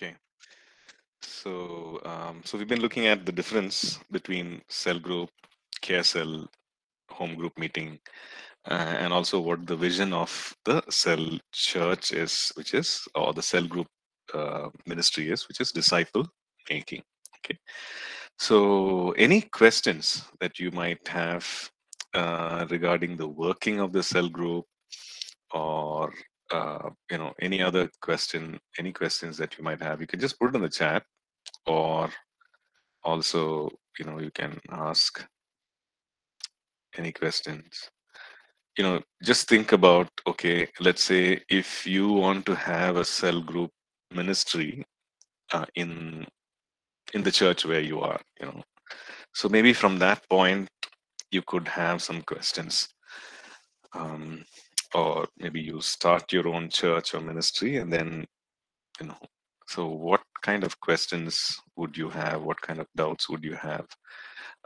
Okay. So, we've been looking at the difference between cell group, care cell, home group meeting, and also what the vision of the cell church is, which is, or the cell group ministry is, which is disciple making. Okay. So any questions that you might have regarding the working of the cell group, or you know, any other question, any questions that you might have, you can just put it in the chat, or also, you know, you can ask any questions. You know, just think about, okay, let's say if you want to have a cell group ministry in the church where you are, you know, so maybe from that point you could have some questions. Or maybe you start your own church or ministry, and then, you know, so what kind of questions would you have? What kind of doubts would you have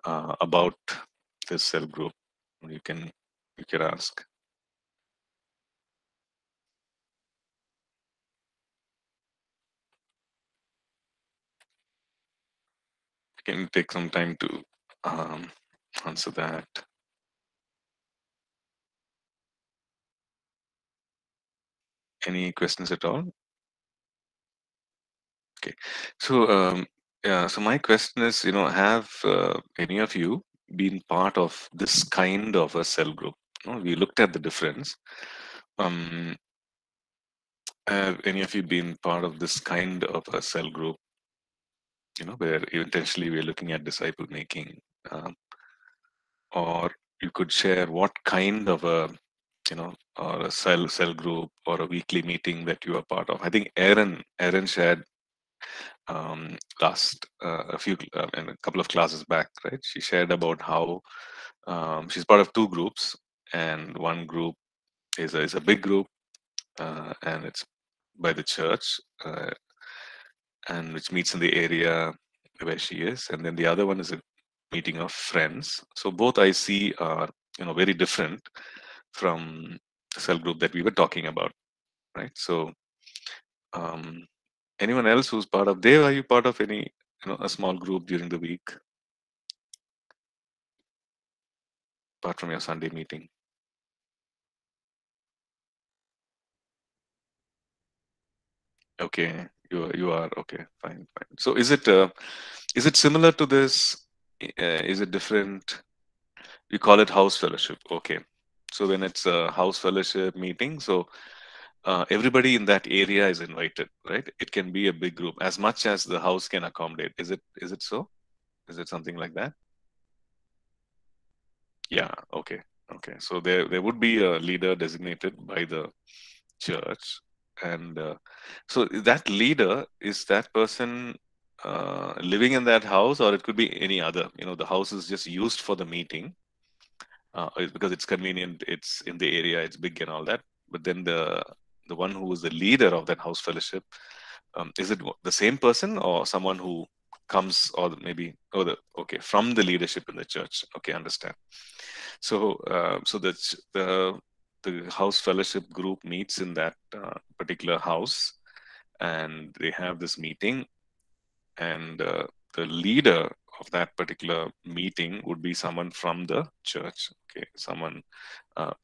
about this cell group? You can ask. You can take some time to answer that. Any questions at all? Okay, so yeah, so my question is, you know, have any of you been part of this kind of a cell group? You know, we looked at the difference. Have any of you been part of this kind of a cell group? You know, where intentionally we're looking at disciple making, or you could share what kind of a, you know, or a cell group or a weekly meeting that you are part of. I think Aaron shared last a couple of classes back, right? She shared about how she's part of two groups, and one group is a big group, and it's by the church, and which meets in the area where she is, and then the other one is a meeting of friends. So both I see are, you know, very different from the cell group that we were talking about, right? So anyone else who's part of, Dave, are you part of any, you know, a small group during the week, apart from your Sunday meeting? Okay, you are okay, fine. So is it similar to this? Is it different? We call it house fellowship. Okay. So when it's a house fellowship meeting, so everybody in that area is invited, right? It can be a big group, as much as the house can accommodate. Is it so? Is it something like that? Yeah, okay. So there would be a leader designated by the church, and so that leader is that person living in that house, or it could be any other. You know, the house is just used for the meeting. Because it's convenient, it's in the area, it's big and all that. But then the one who is the leader of that house fellowship, is it the same person or someone who comes, or maybe, okay, from the leadership in the church? Okay, understand. So so the house fellowship group meets in that particular house, and they have this meeting, and the leader of that particular meeting would be someone from the church, okay? Someone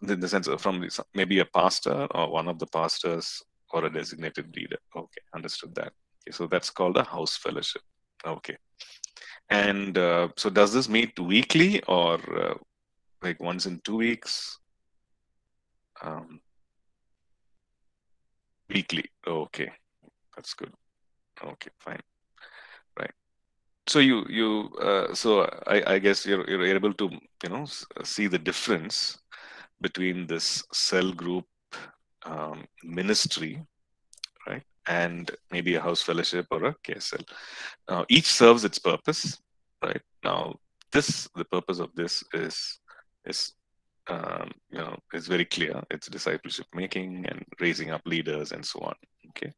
in the sense of from maybe a pastor or one of the pastors or a designated leader. Okay, understood that. Okay, so that's called a house fellowship. Okay, and so does this meet weekly, or like once in 2 weeks? Weekly. Okay, that's good. Okay, fine. So I guess you're able to, you know, see the difference between this cell group ministry, right, and maybe a house fellowship or a care cell. Now each serves its purpose, right? Now the purpose of this is very clear. It's discipleship making and raising up leaders and so on. Okay,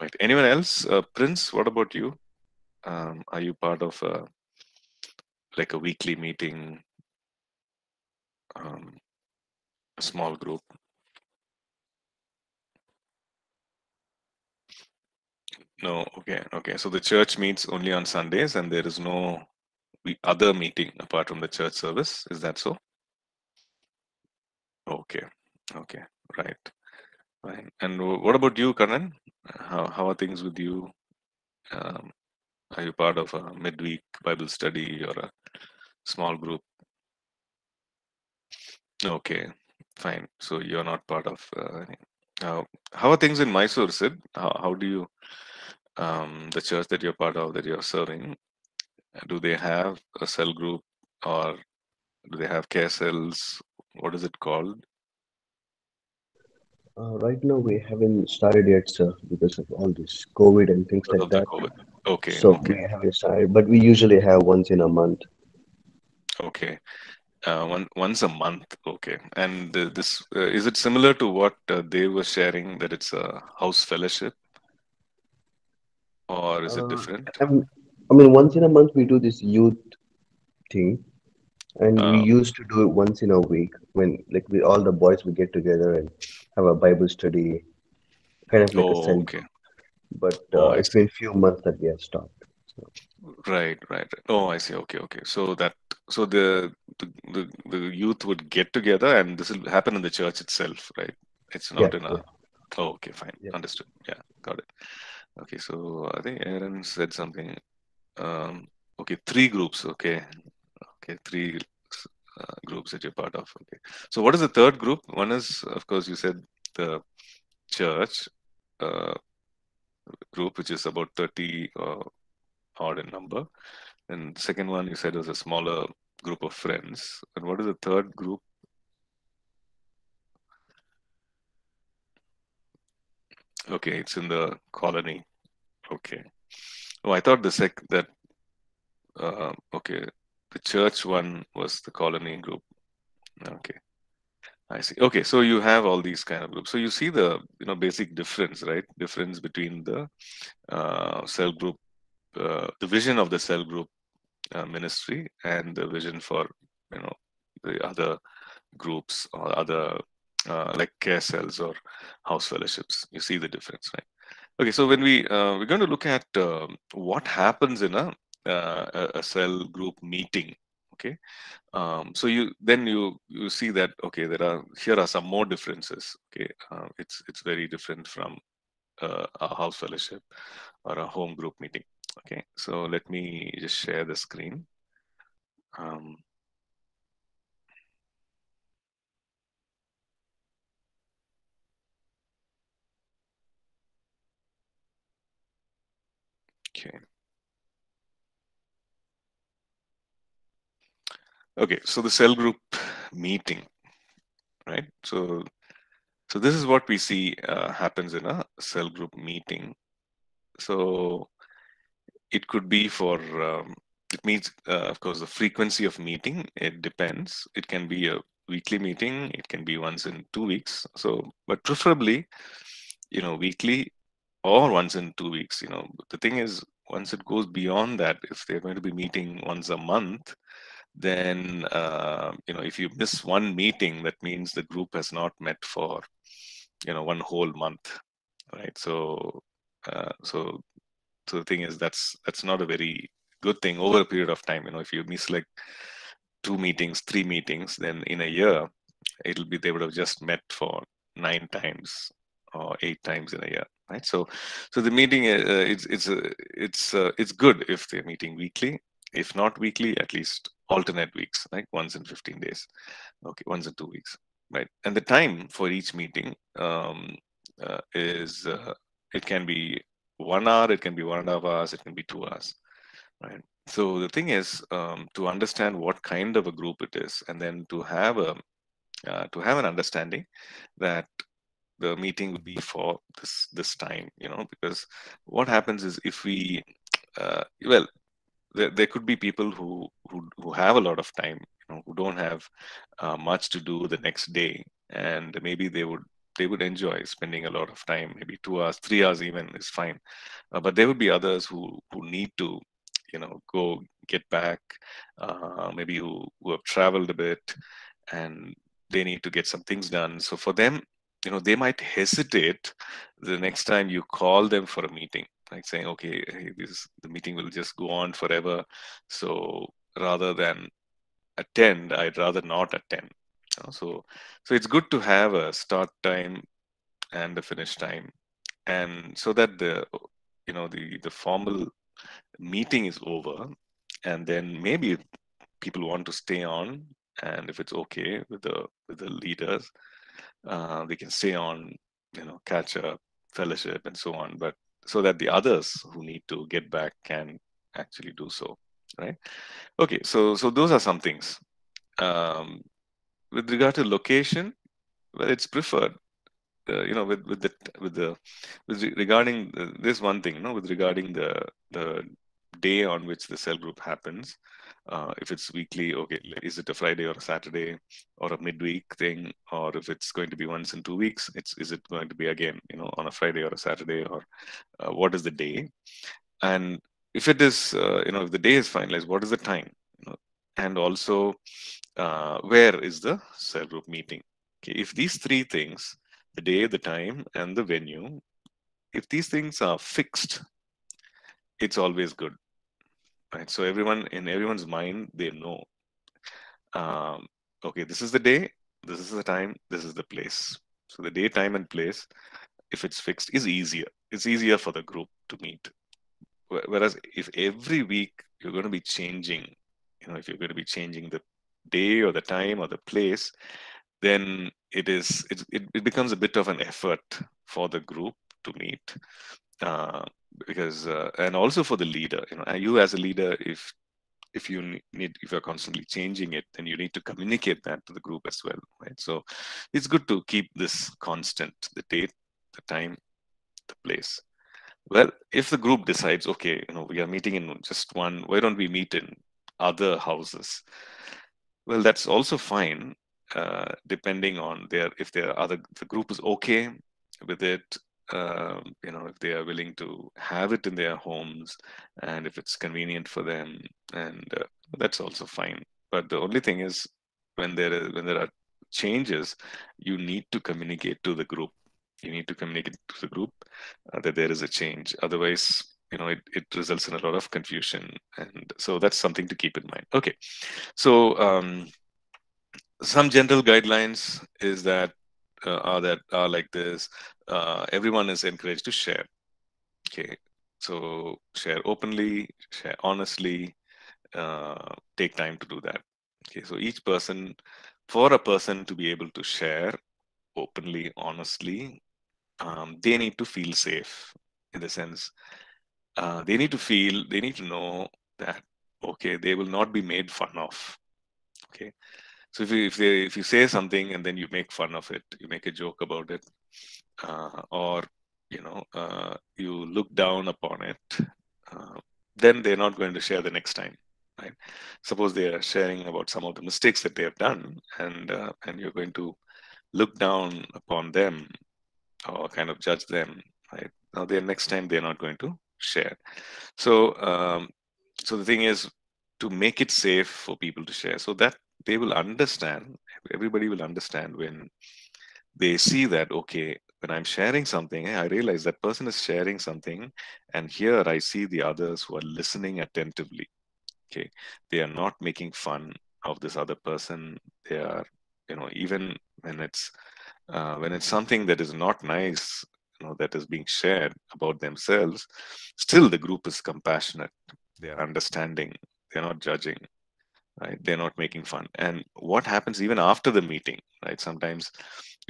right. Anyone else? Prince, what about you? Are you part of like a weekly meeting, a small group? No, okay. So the church meets only on Sundays, and there is no other meeting apart from the church service. Is that so? Okay, right. Fine. And what about you, Karan? How are things with you? Are you part of a midweek Bible study or a small group? Okay, fine. So you're not part of any. How are things in Mysore, Sid? How do you, the church that you're part of, that you're serving, do they have a cell group or do they have care cells? What is it called? Right now, we haven't started yet, sir, because of all this COVID and things like that. Okay. So we haven't started, but we usually have once in a month. Okay. Once a month, okay. And this is it similar to what they were sharing, that it's a house fellowship, or is it different? I mean, once in a month we do this youth thing, and we used to do it once in a week when, like, we all the boys would get together and have a Bible study, kind of like a center. Okay. But it's been a few months that we have stopped. So. Right. Oh, I see. Okay. So that. So the youth would get together, and this will happen in the church itself, right? It's not in a... Oh, okay, fine. Yeah. Understood. Yeah, got it. Okay, so I think Aaron said something. Okay, three groups. Okay, three groups that you're part of. Okay. So what is the third group? One is, of course, you said the church group, which is about 30 odd in number. And second one, you said, was a smaller group of friends. And what is the third group? Okay, it's in the colony. Okay. Oh, I thought the church one was the colony group. Okay, I see. Okay, so you have all these kind of groups. So you see the basic difference, right? Difference between the cell group, the vision of the cell group ministry and the vision for the other groups or other like care cells or house fellowships. You see the difference, right? Okay, so when we're going to look at what happens in a cell group meeting. Okay, so you see that, okay, here are some more differences. Okay, it's very different from a house fellowship or a home group meeting. Okay, so let me just share the screen. Okay, so the cell group meeting, right? So this is what we see happens in a cell group meeting. So it could be for, it means, of course, the frequency of meeting, it depends. It can be a weekly meeting, it can be once in 2 weeks. So, but preferably, weekly or once in 2 weeks, The thing is, once it goes beyond that, if they're going to be meeting once a month, then, if you miss one meeting, that means the group has not met for, one whole month, right? So, so the thing is, that's not a very good thing over a period of time. If you miss like 2 meetings, 3 meetings, then in a year, they would have just met for 9 times or 8 times in a year, right? So the meeting, it's good if they're meeting weekly. If not weekly, at least alternate weeks, like once in 15 days, okay, once in 2 weeks, right? And the time for each meeting is it can be 1 hour, it can be 1.5 hours, it can be 2 hours, right? So the thing is, to understand what kind of a group it is, and then to have an understanding that the meeting would be for this time, because what happens is, if we there could be people who have a lot of time, who don't have much to do the next day, and maybe they would enjoy spending a lot of time, maybe 2 hours, 3 hours even is fine. But there would be others who need to, go get back, maybe who have traveled a bit, and they need to get some things done. So for them, they might hesitate the next time you call them for a meeting. like saying, okay, this, the meeting will just go on forever. So rather than attend, I'd rather not attend. You know? So it's good to have a start time and a finish time, and so that the formal meeting is over, and then maybe people want to stay on, and if it's okay with the leaders, they can stay on, catch up, fellowship, and so on. But so that the others who need to get back can actually do so, right? Okay, so those are some things. With regard to location, well, it's preferred. Regarding this one thing, with regarding the day on which the cell group happens. If it's weekly, okay, is it a Friday or a Saturday or a midweek thing? Or if it's going to be once in 2 weeks, is it going to be again, on a Friday or a Saturday, or what is the day? And if it is, if the day is finalized, what is the time? And also, where is the cell group meeting? Okay, if these three things, the day, the time, and the venue, if these things are fixed, it's always good. Right, so everyone's mind, they know, okay, this is the day, this is the time, this is the place. So the day, time, and place, if it's fixed, is easier. It's easier for the group to meet. Whereas if every week you're going to be changing, if you're going to be changing the day or the time or the place, then it becomes a bit of an effort for the group to meet. Because and also for the leader, you as a leader, if you're constantly changing it, then you need to communicate that to the group as well, right? So it's good to keep this constant: the date, the time, the place. Well, if the group decides, okay, we are meeting in just one, why don't we meet in other houses? Well, that's also fine, depending on if the group is okay with it. If they are willing to have it in their homes, and if it's convenient for them, and that's also fine. But the only thing is, when there are changes, you need to communicate to the group. That there is a change. Otherwise, it results in a lot of confusion, and so that's something to keep in mind. Okay, so some general guidelines is that. Are like this. Everyone is encouraged to share. Okay, so share openly, share honestly. Take time to do that. Okay, so each person, for a person to be able to share openly, honestly, they need to feel safe. In the sense, they need to know that, okay, they will not be made fun of. Okay. So if you say something and then you make fun of it, you make a joke about it, or you look down upon it, then they're not going to share the next time, right? Suppose they are sharing about some of the mistakes that they have done, and you're going to look down upon them or kind of judge them, right? Now next time they're not going to share. So the thing is to make it safe for people to share, so that they will understand, everybody will understand when they see that, okay, when I'm sharing something, I realize that person is sharing something, and here I see the others who are listening attentively. Okay, they are not making fun of this other person. They are, even when it's something that is not nice, that is being shared about themselves, still the group is compassionate. They are understanding. They're not judging. Right? They're not making fun. And what happens even after the meeting, right? Sometimes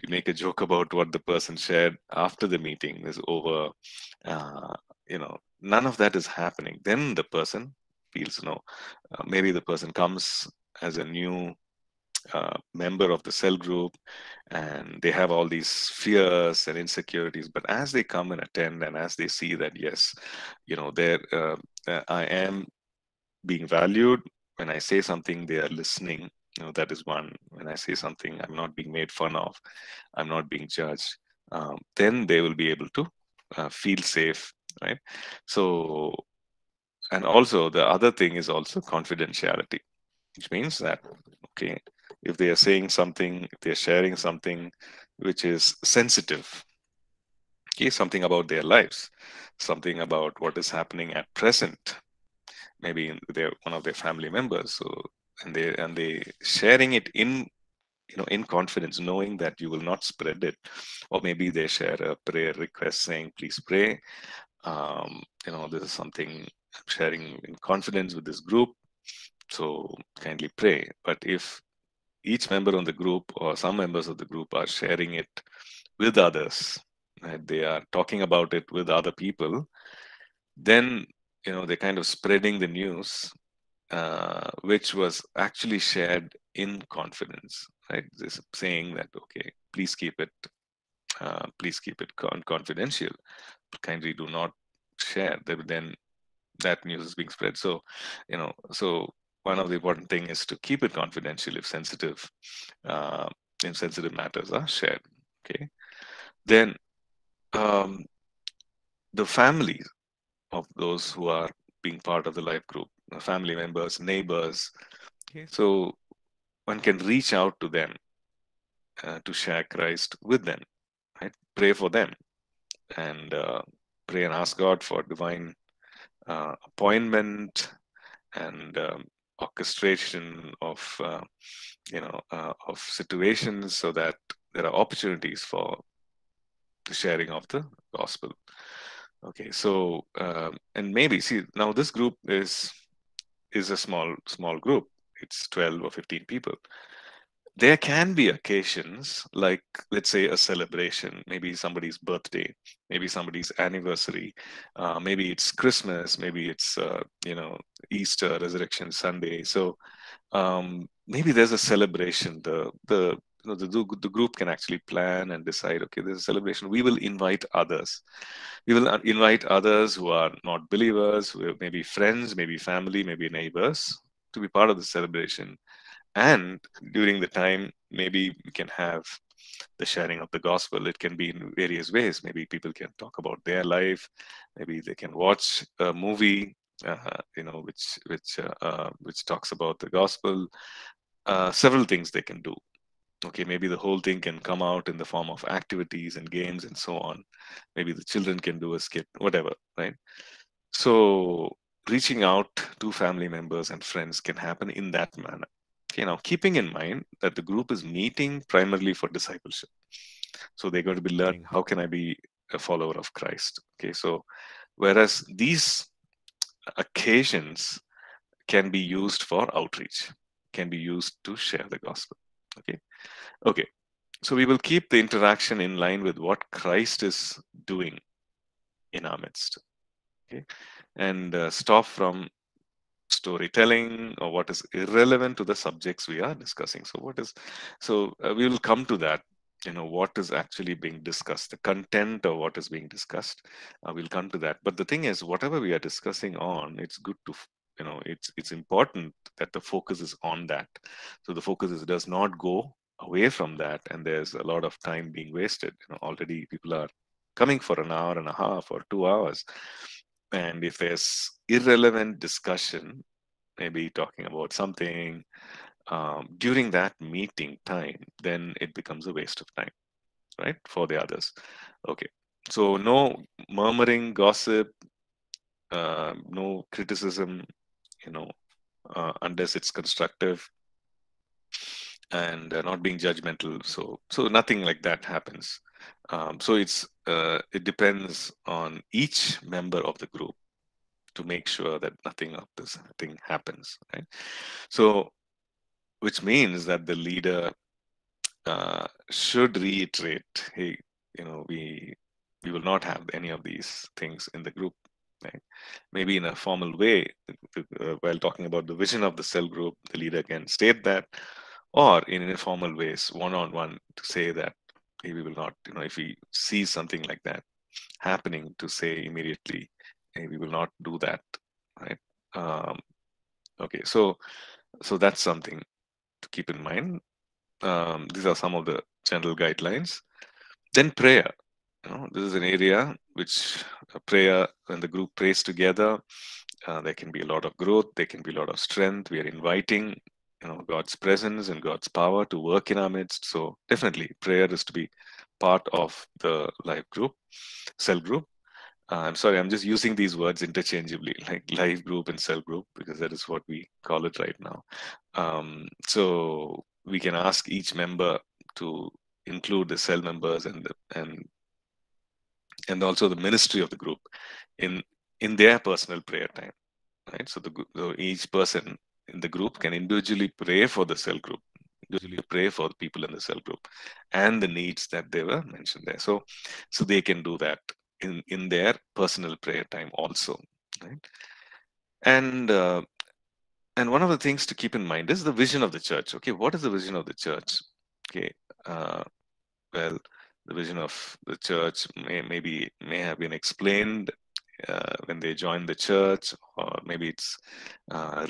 we make a joke about what the person shared after the meeting is over. None of that is happening. Then the person feels, maybe the person comes as a new member of the cell group, and they have all these fears and insecurities. But as they come and attend, and as they see that, yes, I am being valued. When I say something, they are listening. That is one. When I say something, I'm not being made fun of. I'm not being judged. Then they will be able to feel safe, right? So, and also the other thing is also confidentiality, which means that, okay, if they are saying something, if they are sharing something which is sensitive, something about their lives, something about what is happening at present, maybe in their one of their family members. So and they sharing it in, you know, in confidence, knowing that you will not spread it. Or maybe they share a prayer request saying, please pray. You know, this is something I'm sharing in confidence with this group, so kindly pray. But if each member on the group or some members of the group are sharing it with others, right, they are talking about it with other people, then, you know, they're kind of spreading the news, which was actually shared in confidence, right? This saying that, okay, please keep it confidential, kindly do not share. Then that news is being spread. So, you know, so one of the important thing is to keep it confidential if sensitive matters are shared. Okay, then the families of those who are being part of the life group, family members, neighbors. Okay. So one can reach out to them to share Christ with them, right? Pray for them, and pray and ask God for divine appointment and orchestration of of situations, so that there are opportunities for the sharing of the gospel. Okay, so and maybe see, now this group is a small group. It's 12 or 15 people. There can be occasions, like let's say a celebration, maybe somebody's birthday, maybe somebody's anniversary, maybe it's Christmas, maybe it's Easter, Resurrection Sunday. So maybe there's a celebration. The group can actually plan and decide, okay, there's a celebration, we will invite others. We will invite others who are not believers, who are maybe friends, maybe family, maybe neighbors, to be part of the celebration. And during the time, maybe we can have the sharing of the gospel. It can be in various ways. Maybe people can talk about their life. Maybe they can watch a movie, which talks about the gospel. Several things they can do. Okay, maybe the whole thing can come out in the form of activities and games and so on. Maybe the children can do a skit, whatever, right? So reaching out to family members and friends can happen in that manner. Okay, now keeping in mind that the group is meeting primarily for discipleship. So they're going to be learning, how can I be a follower of Christ? Okay, so whereas these occasions can be used for outreach, can be used to share the gospel. Okay, so we will keep the interaction in line with what Christ is doing in our midst, okay, and stop from storytelling or what is irrelevant to the subjects we are discussing. So we will come to that, you know, what is actually being discussed, the content of what is being discussed, we'll come to that. But the thing is, whatever we are discussing on, it's good to, you know, it's important that the focus is on that. So the focus does not go away from that, and there's a lot of time being wasted. You know, already people are coming for an hour and a half or 2 hours, and if there's irrelevant discussion, maybe talking about something during that meeting time, then it becomes a waste of time, right, for the others. Okay, so no murmuring, gossip, no criticism, you know, unless it's constructive, and not being judgmental. So nothing like that happens. So it depends on each member of the group to make sure that nothing of this thing happens, right? So, which means that the leader should reiterate, hey, you know, we will not have any of these things in the group. Right. Maybe in a formal way, while talking about the vision of the cell group, the leader can state that, or in informal ways, one-on-one, to say that, hey, we will not, you know, if we see something like that happening, to say immediately, hey, we will not do that, right? Okay, so that's something to keep in mind. These are some of the general guidelines. Then prayer. You know, this is an area which prayer, when the group prays together, there can be a lot of growth, there can be a lot of strength. We are inviting, you know, God's presence and God's power to work in our midst. So definitely prayer is to be part of the life group, cell group. I'm sorry, I'm just using these words interchangeably, like life group and cell group, because that is what we call it right now. So we can ask each member to include the cell members and also the ministry of the group in their personal prayer time, right? So so each person in the group can individually pray for the cell group, individually pray for the people in the cell group and the needs that they were mentioned there. So they can do that in their personal prayer time also, right? And one of the things to keep in mind is the vision of the church. Okay, what is the vision of the church? Okay, well, the vision of the church may have been explained when they joined the church, or maybe it's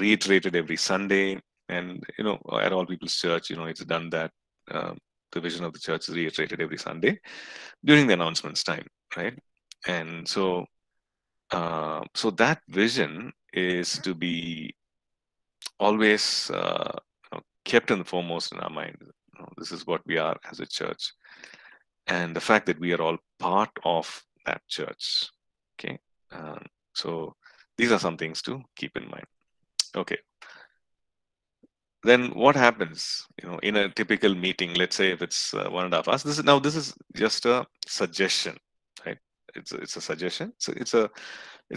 reiterated every Sunday. And you know, at All People's Church, you know, it's done that. The vision of the church is reiterated every Sunday during the announcements time, right? And so, so that vision is to be always kept in the foremost in our mind. You know, this is what we are as a church, and the fact that we are all part of that church. Okay, so these are some things to keep in mind. Okay, then what happens, you know, in a typical meeting? Let's say if it's 1.5 hours. This is just a suggestion, right? It's a suggestion. So it's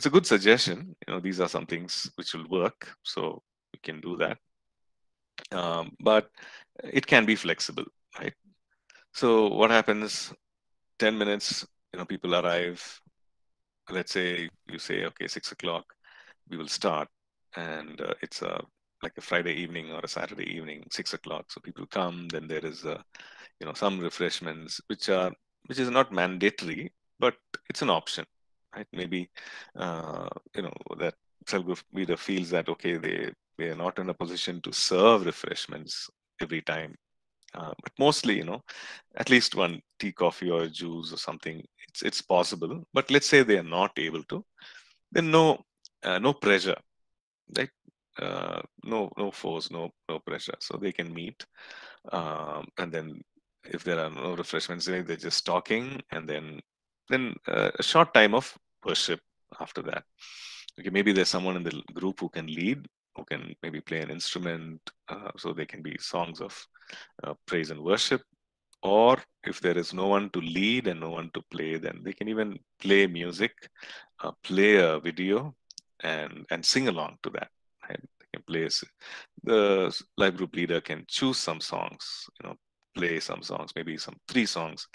a good suggestion. You know, these are some things which will work. So we can do that, but it can be flexible, right? So what happens? 10 minutes, you know, people arrive. Let's say you say, okay, 6 o'clock, we will start, and it's like a Friday evening or a Saturday evening, 6 o'clock. So people come, then there is, you know, some refreshments, which is not mandatory, but it's an option, right? Maybe, you know, that cell group leader feels that, okay, they are not in a position to serve refreshments every time, but mostly, you know, at least one tea, coffee, or juice or something. It's possible, but let's say they are not able to, then no pressure, right? No force, no pressure. So they can meet, and then if there are no refreshments, they're just talking, and then a short time of worship after that. Okay, maybe there's someone in the group who can lead, who can maybe play an instrument, so they can be songs of praise and worship. Or if there is no one to lead and no one to play, then they can even play music, play a video, and sing along to that. Right? They can play. The life group leader can choose some songs, you know, play some songs, maybe some 3 songs,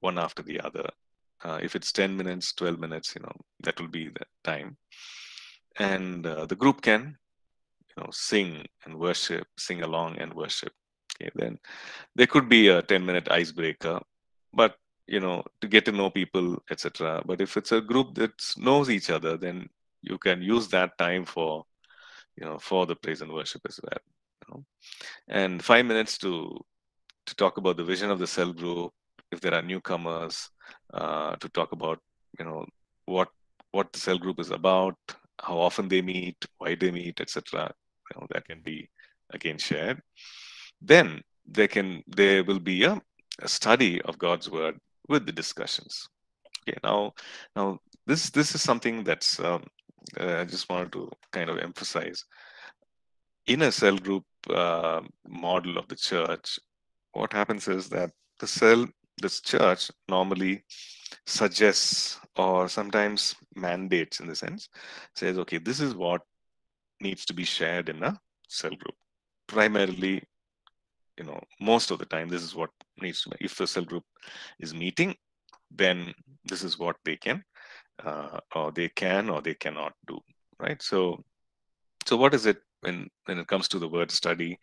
one after the other. If it's 10 minutes, 12 minutes, you know, that will be the time. And the group can, you know, sing and worship, sing along and worship. Okay, then there could be a 10-minute icebreaker, but you know, to get to know people, etc. But if it's a group that knows each other, then you can use that time for, you know, for the praise and worship as well. You know? And 5 minutes to talk about the vision of the cell group. If there are newcomers, to talk about, you know, what the cell group is about, how often they meet, why they meet, etc. You know, that can be again shared. Then there will be a study of God's word with the discussions. Okay, now this is something that's I just wanted to kind of emphasize. In a cell group model of the church, what happens is that this church normally suggests or sometimes mandates, in the sense, says, okay, this is what needs to be shared in a cell group. Primarily, you know, most of the time, this is what needs to be. If the cell group is meeting, then this is what they can, or they cannot do, right? So what is it when it comes to the word study?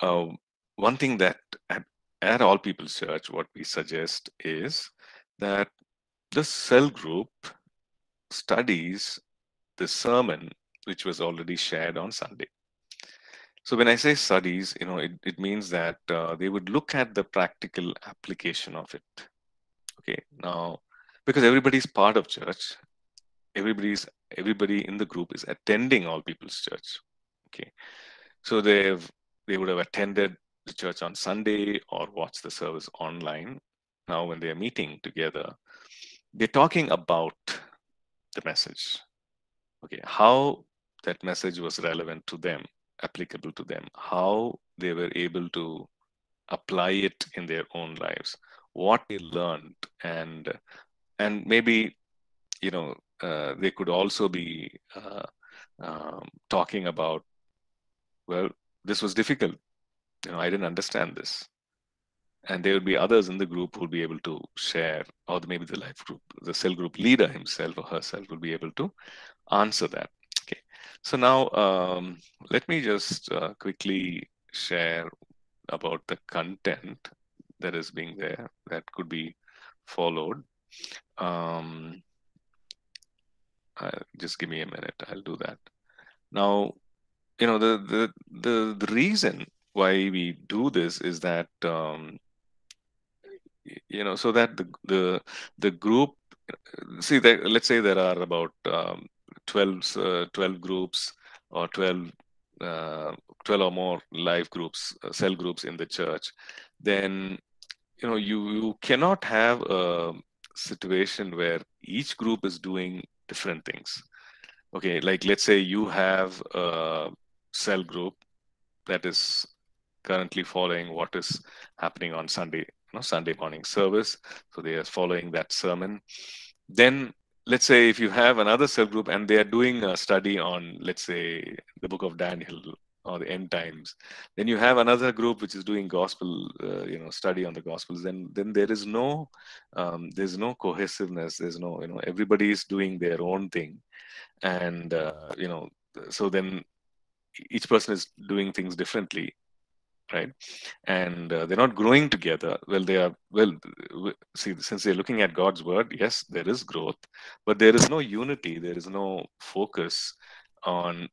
One thing that at All People's Church, what we suggest is that the cell group studies the sermon which was already shared on Sunday. So when I say studies, you know, it means that they would look at the practical application of it. Okay, now, because everybody's part of church, everybody in the group is attending All People's Church. Okay, so they would have attended the church on Sunday or watched the service online, now when they're meeting together, they're talking about the message. Okay, how that message was relevant to them, applicable to them, how they were able to apply it in their own lives, what they learned, and maybe, you know, they could also be talking about, well, this was difficult, you know, I didn't understand this. And there would be others in the group who will be able to share, or maybe the life group, the cell group leader himself or herself will be able to answer that. Okay, so now let me just quickly share about the content that is being there that could be followed. Just give me a minute, I'll do that. Now, you know, the reason why we do this is that, you know, so that the group, see, that, let's say there are about 12 groups or 12 or more life groups, cell groups in the church, then, you know, you cannot have a situation where each group is doing different things. Okay, like let's say you have a cell group that is currently following what is happening on Sunday, you know, Sunday morning service. So they are following that sermon. Then let's say if you have another cell group and they are doing a study on, let's say, the book of Daniel or the end times, then you have another group which is doing gospel, you know, study on the gospels. Then there is no, there's no cohesiveness. There's no, you know, everybody is doing their own thing, and you know, so then each person is doing things differently, right? And they're not growing together. Well, they are, well, see, since they're looking at God's word, yes, there is growth, but there is no unity. There is no focus on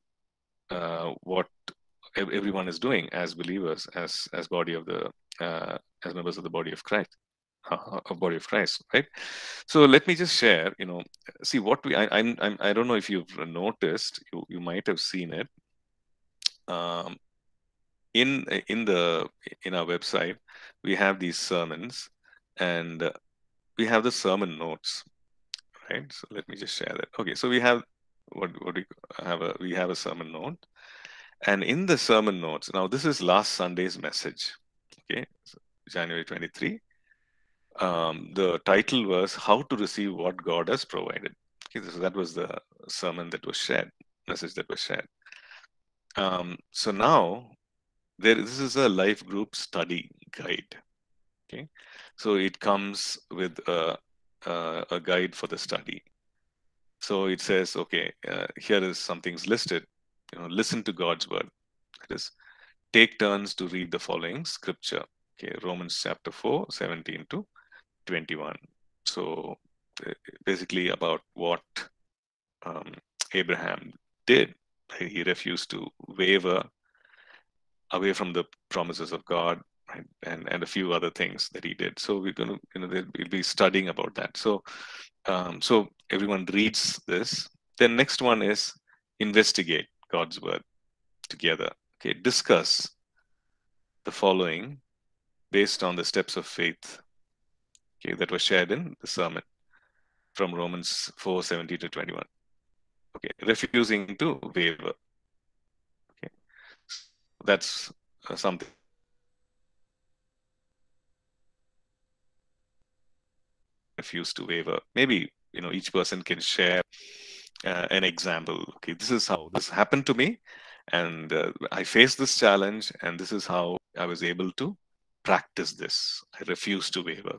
what everyone is doing as believers, as body of the, as members of the body of Christ, right? So let me just share, you know, see what we, I don't know if you've noticed, you might have seen it. In our website, we have these sermons, and we have the sermon notes, right? So let me just share that. Okay, so we have a sermon note, and in the sermon notes, now this is last Sunday's message. Okay, so January 23. The title was "How to Receive What God Has Provided." Okay, so that was the sermon that was shared, message that was shared. So now, this is a life group study guide. Okay, so it comes with a guide for the study. So it says, okay, here is something's listed. You know, listen to God's word. That is, take turns to read the following scripture. Okay, Romans chapter 4, 17 to 21. So basically about what Abraham did. He refused to waver away from the promises of God, right? and a few other things that he did. So we're going to, you know, we'll be studying about that. So, so everyone reads this. Then next one is investigate God's word together. Okay, discuss the following based on the steps of faith. Okay, that was shared in the sermon from Romans 4:17 to 21. Okay, refusing to waver. Okay, that's something. Refuse to waver. Maybe, you know, each person can share an example. Okay, this is how this happened to me, and I faced this challenge, and this is how I was able to practice this. I refuse to waver.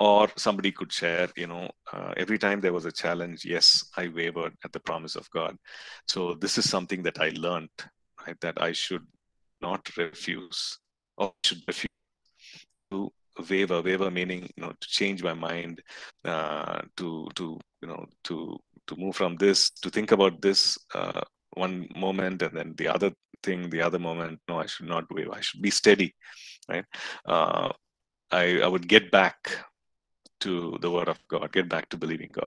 Or somebody could share, you know, every time there was a challenge, yes, I wavered at the promise of God. So this is something that I learned, right, that I should not refuse, or should refuse to waver. Waver meaning, you know, to change my mind, to move from this, to think about this one moment, and then the other thing, the other moment. No, I should not waver. I should be steady, right? I would get back to the word of God, get back to believing God.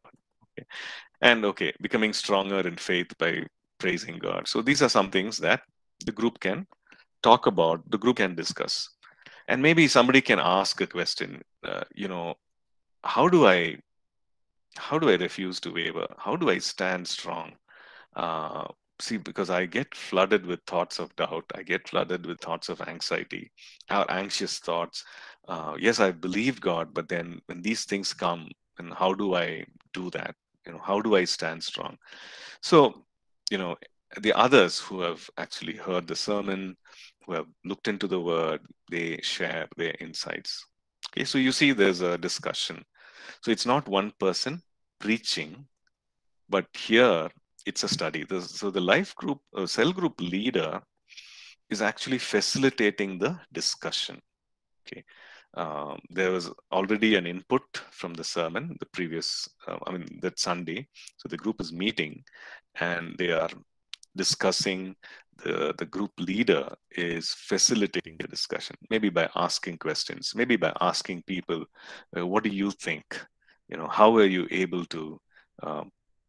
Okay. And okay, becoming stronger in faith by praising God. So these are some things that the group can talk about, the group can discuss. And maybe somebody can ask a question, how do I refuse to waver? How do I stand strong? See, because I get flooded with thoughts of doubt. I get flooded with thoughts of anxiety, our anxious thoughts. Yes, I believe God, but then when these things come, and how do I do that? You know, how do I stand strong? So, you know, the others who have actually heard the sermon, who have looked into the word, they share their insights. Okay, so you see there's a discussion. So it's not one person preaching, but here it's a study. So the life group, cell group leader is actually facilitating the discussion. Okay, there was already an input from the sermon, the previous, that Sunday. So the group is meeting and they are discussing. The group leader is facilitating the discussion, maybe by asking questions, maybe by asking people, what do you think? You know, how were you able to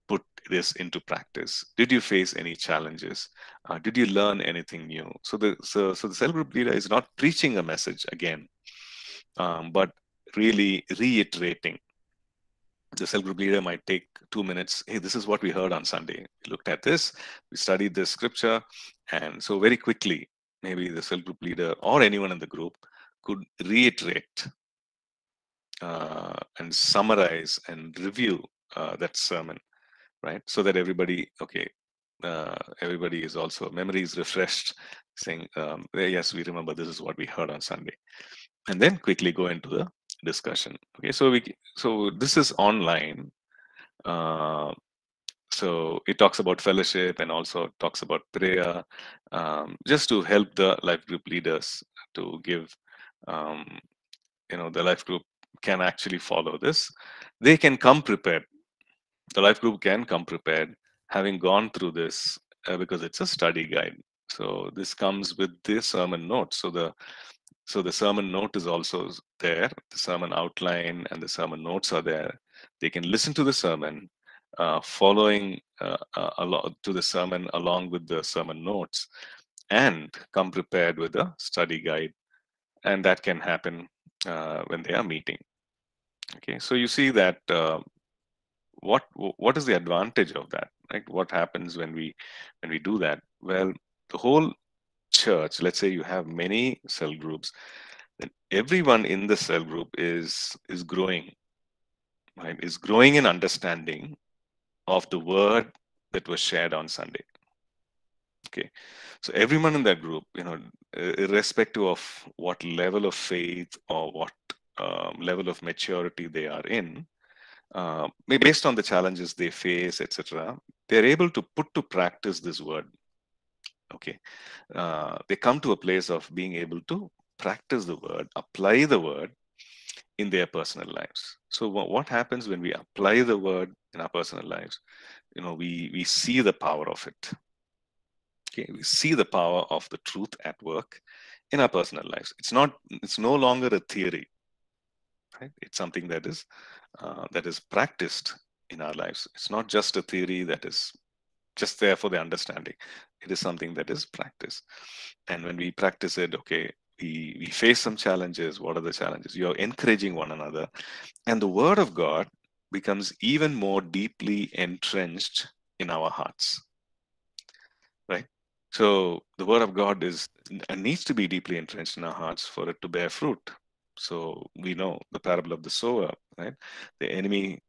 put this into practice? Did you face any challenges? Did you learn anything new? So the cell group leader is not preaching a message again, but really reiterating. The cell group leader might take 2 minutes. Hey, this is what we heard on Sunday. We looked at this, we studied this scripture. And so very quickly, maybe the cell group leader or anyone in the group could reiterate and summarize and review that sermon, right? So that everybody, okay, everybody is also, memory is refreshed, saying, yes, we remember this is what we heard on Sunday. And then quickly go into the discussion. Okay, so this is online. So it talks about fellowship and also talks about prayer, just to help the life group leaders to give, the life group can actually follow this. They can come prepared. The life group can come prepared, having gone through this, because it's a study guide. So this comes with this sermon notes. So the sermon note is also there, the sermon outline and the sermon notes are there. They can listen to the sermon, following to the sermon along with the sermon notes, and come prepared with a study guide. And that can happen when they are meeting. Okay, so you see that what is the advantage of that? Right? What happens when we do that? Well, the whole church, let's say you have many cell groups, then everyone in the cell group is growing, right? Is growing in understanding of the word that was shared on Sunday. Okay, so everyone in that group, irrespective of what level of faith or what level of maturity they are in, based on the challenges they face, etc., they're able to put to practice this word. Okay, they come to a place of being able to practice the word, apply the word in their personal lives. So what happens when we apply the word in our personal lives? We see the power of it. Okay, we see the power of the truth at work in our personal lives. It's no longer a theory, right? It's something that is practiced in our lives. It's not just a theory that is just there for the understanding. It is something that is practiced. And when we practice it, okay, we face some challenges. What are the challenges? You're encouraging one another. And the word of God becomes even more deeply entrenched in our hearts, right? So the word of God needs to be deeply entrenched in our hearts for it to bear fruit. So we know the parable of the sower, right? The enemy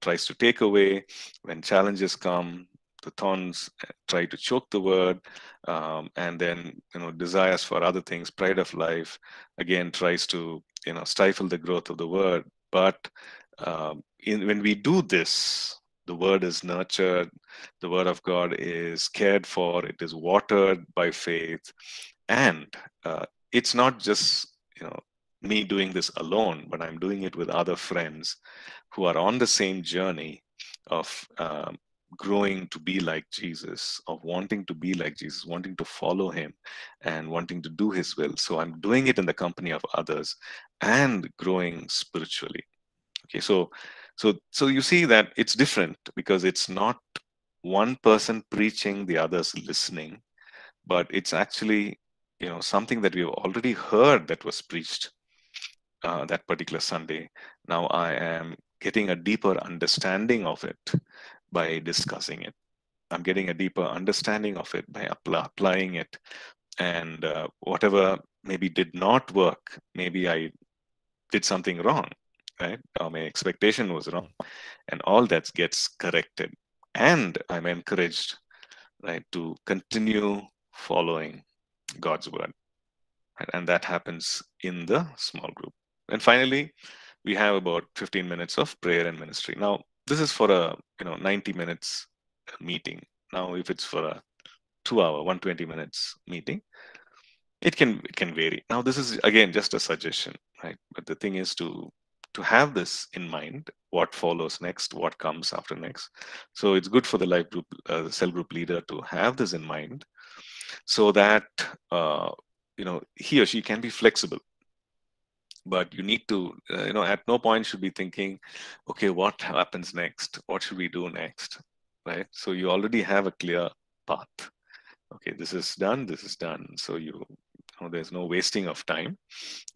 tries to take away. When challenges come, the thorns try to choke the word, and then desires for other things, pride of life, again tries to stifle the growth of the word. But when we do this, the word is nurtured, the word of God is cared for, it is watered by faith, and it's not just me doing this alone, but I'm doing it with other friends who are on the same journey of growing to be like Jesus, of wanting to be like Jesus, wanting to follow him and wanting to do his will. So I'm doing it in the company of others and growing spiritually. Okay, so you see that it's different because it's not one person preaching, the others listening, but it's actually something that we've already heard that was preached. that particular Sunday. Now I am getting a deeper understanding of it by discussing it. I'm getting a deeper understanding of it by applying it. And whatever maybe did not work, maybe I did something wrong, right? Or my expectation was wrong. And all that gets corrected. And I'm encouraged, right, to continue following God's word. Right? And that happens in the small group. And finally, we have about 15 minutes of prayer and ministry. Now, this is for a 90 minutes meeting. Now, if it's for a 2-hour, 120 minutes meeting, it can vary. Now, this is again just a suggestion, right? But the thing is to have this in mind, what follows next, what comes after next. So it's good for the life group, cell group leader to have this in mind, so that he or she can be flexible. But you need to, at no point should be thinking, okay, what happens next? What should we do next? Right? So you already have a clear path. Okay, this is done, this is done. So there's no wasting of time,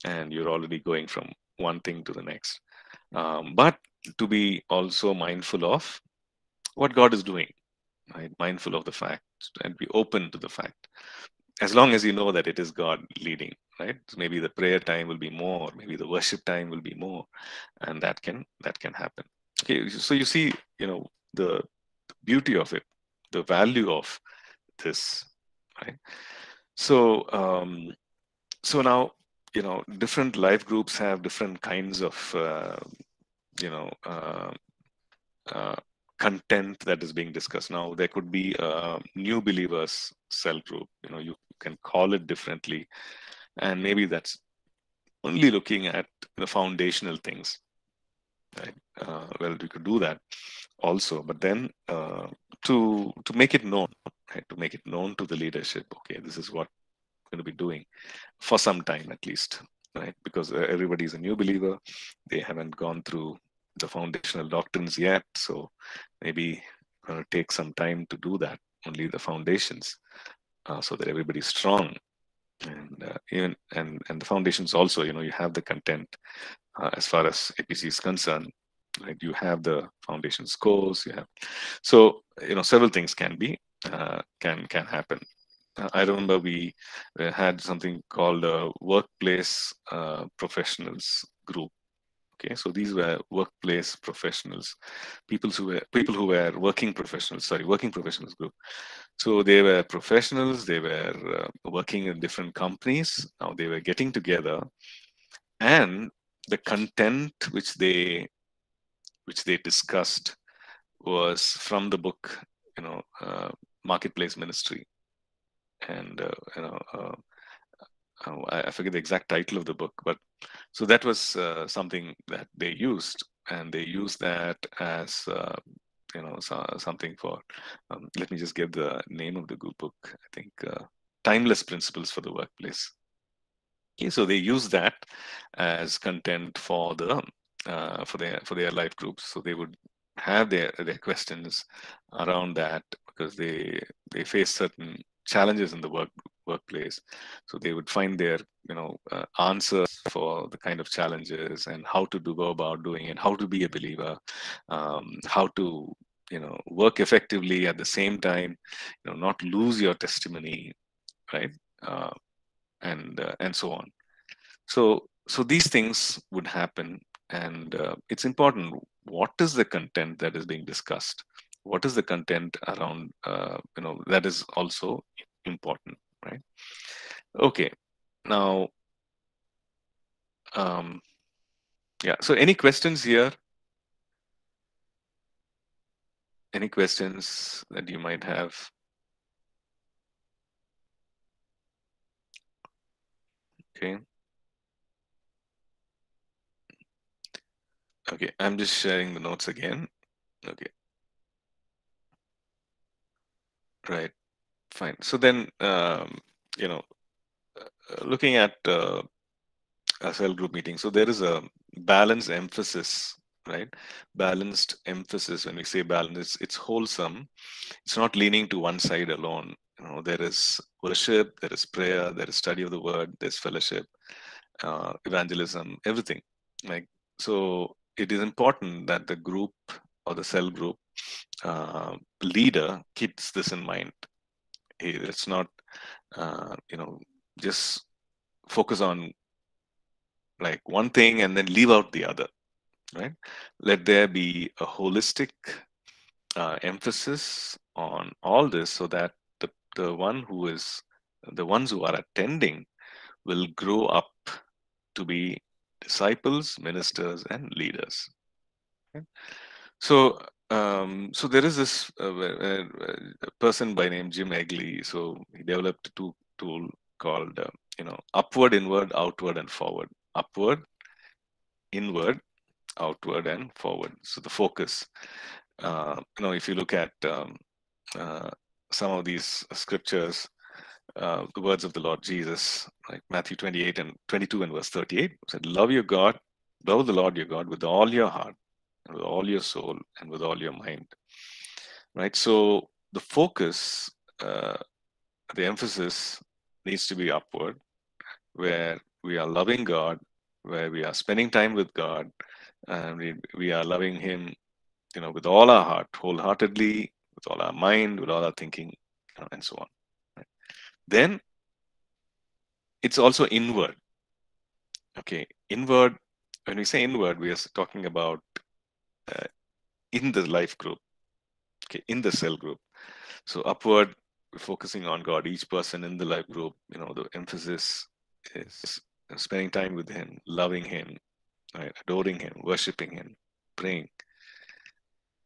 and you're already going from one thing to the next. But to be also mindful of what God is doing, right? Mindful of the fact, and be open to the fact. As long as you know that it is God leading, right? So maybe the prayer time will be more, maybe the worship time will be more, and that can happen. Okay, so you see, the beauty of it, the value of this, right? So, now different life groups have different kinds of content that is being discussed. Now, there could be a new believers cell group, you can call it differently. And maybe that's only looking at the foundational things, right? Well, we could do that also, but then to make it known, right? To make it known to the leadership, okay, this is what we're going to be doing for some time at least, right? Because everybody's a new believer. They haven't gone through the foundational doctrines yet. So maybe going to take some time to do that, only the foundations, so that everybody's strong. And even the foundations also, you have the content as far as APC is concerned, right? You have the foundations course, you have, so several things can be can happen. I remember we had something called a workplace professionals group. Okay, so these were workplace professionals, people who were working professionals. Sorry, working professionals group. So they were professionals. They were working in different companies. Now they were getting together, and the content which they discussed was from the book, Marketplace Ministry, and I forget the exact title of the book, but so that was something that they used, and they used that as something for. Let me just give the name of the book. I think Timeless Principles for the Workplace. Okay, so they used that as content for the for their life groups. So they would have their questions around that, because they face certain challenges in the workplace. So they would find their answers for the kind of challenges, and how to go about doing it, how to be a believer, how to work effectively at the same time, not lose your testimony, right? And so on. So these things would happen, and it's important. What is the content that is being discussed? What is the content around, that is also important, right? Okay, now, yeah, so any questions here? Any questions that you might have? Okay. Okay, I'm just sharing the notes again. Okay. Right, fine. So then, looking at a cell group meeting, so there is a balanced emphasis, right? Balanced emphasis. When we say balanced, it's wholesome. It's not leaning to one side alone. There is worship, there is prayer, there is study of the word, there's fellowship, evangelism, everything. Like, so it is important that the group or the cell group leader keeps this in mind. It's not, you know, just focus on like one thing and then leave out the other, right? Let there be a holistic emphasis on all this, so that the ones who are attending will grow up to be disciples, ministers, and leaders. Okay. So, so there is this person by name Jim Egley. So he developed a tool called, you know, upward, inward, outward, and forward. Upward, inward, outward, and forward. So the focus. You know, if you look at some of these scriptures, the words of the Lord Jesus, like Matthew 28 and 22 and verse 38, said, "Love your God, love the Lord your God with all your heart, and with all your soul, and with all your mind." Right. So the focus, the emphasis needs to be upward, where we are loving God, where we are spending time with God, and we are loving Him, you know, with all our heart, wholeheartedly, with all our mind, with all our thinking, you know, and so on. Right? Then it's also inward. Okay, inward. When we say inward, we are talking about in the life group, okay, in the cell group. So upward, we're focusing on God. Each person in the life group, you know, the emphasis is spending time with Him, loving Him, right, adoring Him, worshiping Him, praying.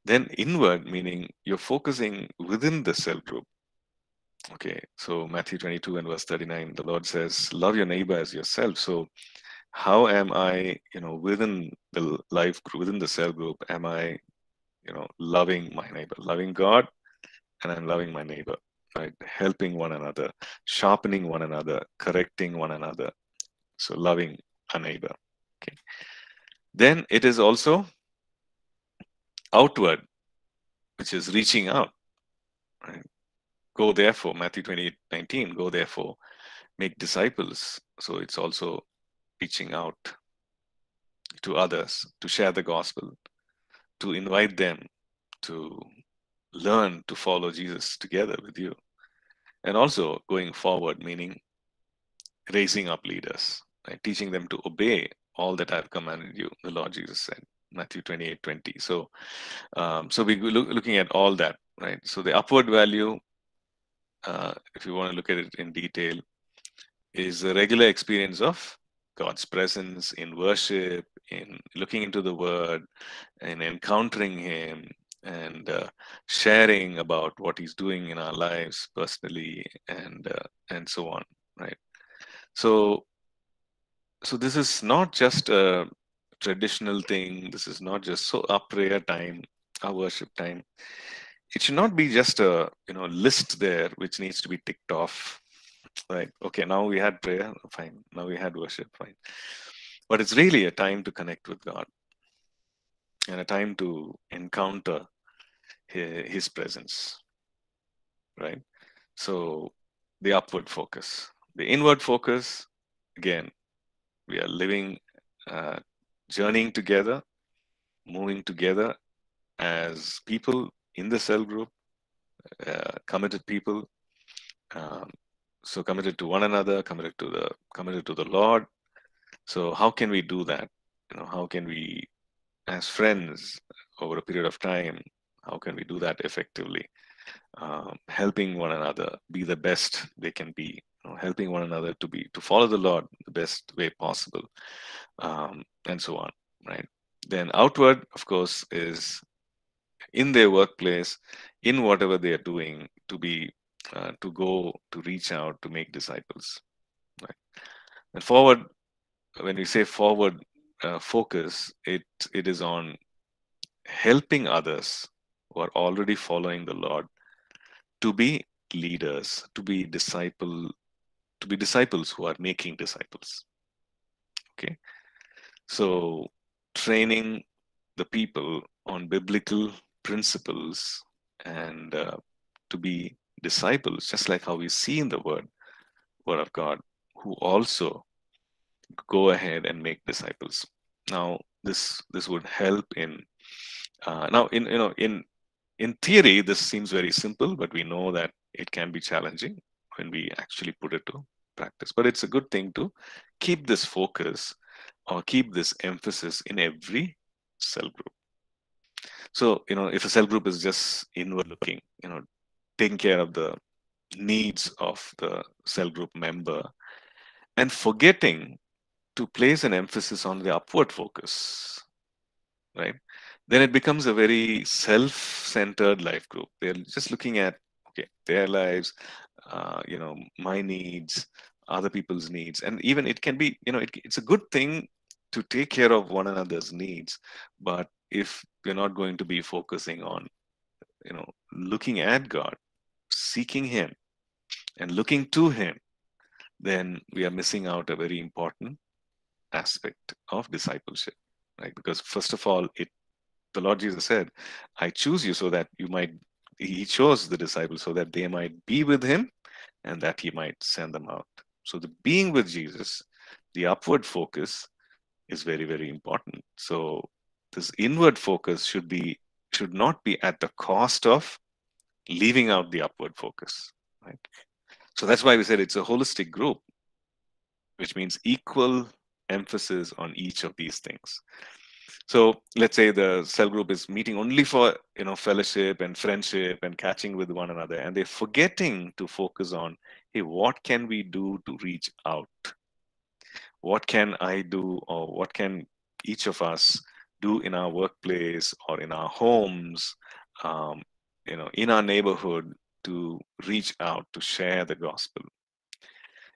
Then inward, meaning you're focusing within the cell group. Okay, so Matthew 22 and verse 39, the Lord says, "Love your neighbor as yourself." So how am I, you know, within the life group, within the cell group, am I, you know, loving my neighbor, loving God, and I'm loving my neighbor, right? Helping one another, sharpening one another, correcting one another. So loving a neighbor. Okay. Then it is also outward, which is reaching out, right? Go therefore, Matthew 28:19, go therefore, make disciples. So it's also reaching out to others, to share the gospel, to invite them to learn to follow Jesus together with you. And also going forward, meaning raising up leaders, right? Teaching them to obey all that I've commanded you, the Lord Jesus said. Matthew 28:20. So, so we're looking at all that, right? So the upward value, if you want to look at it in detail, is a regular experience of God's presence in worship, in looking into the Word, and encountering Him, and sharing about what He's doing in our lives personally, and so on, right? So, so this is not just a traditional thing. This is not just so our prayer time, our worship time. It should not be just a, you know, list there which needs to be ticked off, right? Okay, now we had prayer, fine. Now we had worship, fine. But it's really a time to connect with God and a time to encounter His presence, right? So the upward focus, the inward focus, again, we are living, journeying together, moving together as people in the cell group, committed people, so committed to one another, committed to the Lord. So how can we do that? You know, how can we, as friends, over a period of time, how can we do that effectively? Helping one another be the best they can be, you know, helping one another to follow the Lord the best way possible, and so on, right? Then outward, of course, is in their workplace, in whatever they are doing, to be, to go, to reach out, to make disciples, right? And forward, when we say forward focus, it is on helping others who are already following the Lord to be leaders, to be disciples who are making disciples. Okay, so training the people on biblical principles and to be disciples, just like how we see in the Word of God, who also go ahead and make disciples. Now, this would help in in theory, this seems very simple, but we know that it can be challenging when we actually put it to practice. But it's a good thing to keep this focus or keep this emphasis in every cell group. So, if a cell group is just inward looking, taking care of the needs of the cell group member and forgetting to place an emphasis on the upward focus, right? Then it becomes a very self-centered life group. They're just looking at, okay, their lives, my needs, other people's needs. And even it can be, it's a good thing to take care of one another's needs. But if you're not going to be focusing on, looking at God, seeking Him and looking to Him, then we are missing out a very important aspect of discipleship, right? Because first of all, the Lord Jesus said, I choose you so that you might, He chose the disciples so that they might be with Him and that He might send them out. So the being with Jesus, the upward focus is very, very important. So this inward focus should not be at the cost of leaving out the upward focus, right? So that's why we said it's a holistic group, which means equal emphasis on each of these things. So let's say the cell group is meeting only for, fellowship and friendship and catching with one another, and they're forgetting to focus on, hey, what can we do to reach out? What can I do, or what can each of us do in our workplace or in our homes, in our neighborhood to reach out, to share the gospel?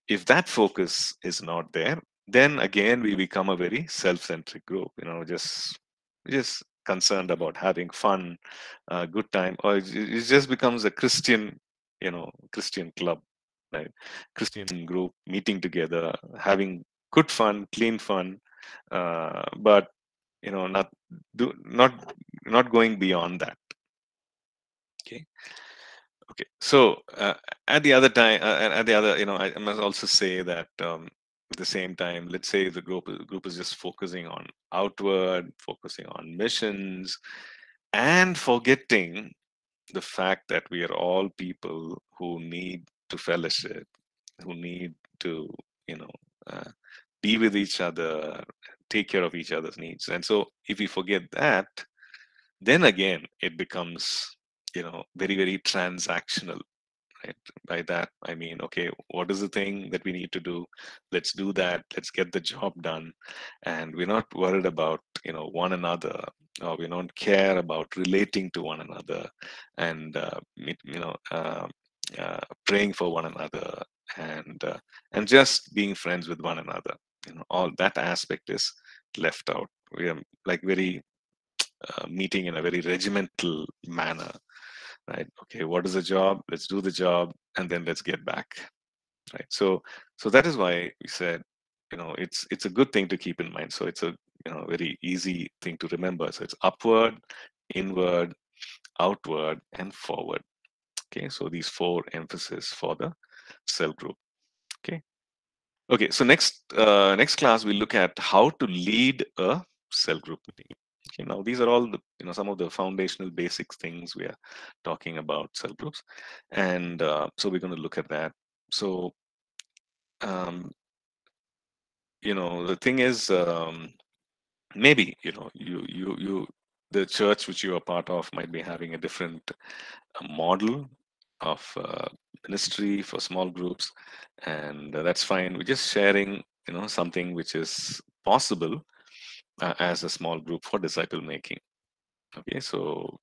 If that focus is not there, then again, we become a very self-centric group, just concerned about having fun, good time, or it just becomes a Christian, Christian club, right? Christian group meeting together, having good fun, clean fun, but, not going beyond that. Okay. Okay. So at the other time, I must also say that, at the same time, let's say the group is just focusing on outward, focusing on missions, and forgetting the fact that we are all people who need to fellowship, who need to, be with each other, take care of each other's needs. And so if we forget that, then again, it becomes, very, very transactional. Right. By that, I mean, okay, what is the thing that we need to do? Let's do that. Let's get the job done. And we're not worried about, one another, or we don't care about relating to one another and, praying for one another and just being friends with one another. All that aspect is left out. We are like very meeting in a very regimental manner. Right. Okay. What is the job? Let's do the job, and then let's get back. Right. So that is why we said, it's a good thing to keep in mind. So it's a very easy thing to remember. So it's upward, inward, outward, and forward. Okay. So these four emphases for the cell group. Okay. Okay. So next class we look at how to lead a cell group meeting. Okay, now these are all the, some of the foundational basic things we are talking about cell groups, and so we're going to look at that. So, the thing is, maybe the church which you are part of might be having a different model of ministry for small groups, and that's fine. We're just sharing, something which is possible as a small group for disciple making. Okay, so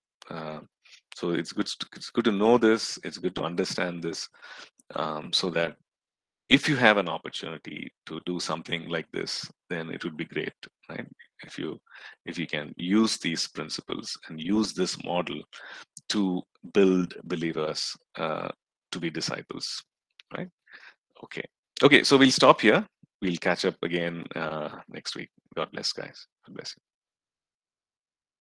it's good to know this. It's good to understand this, so that if you have an opportunity to do something like this, then it would be great, right? If you can use these principles and use this model to build believers to be disciples, right? Okay. So we'll stop here. We'll catch up again next week. God bless, guys. God bless you.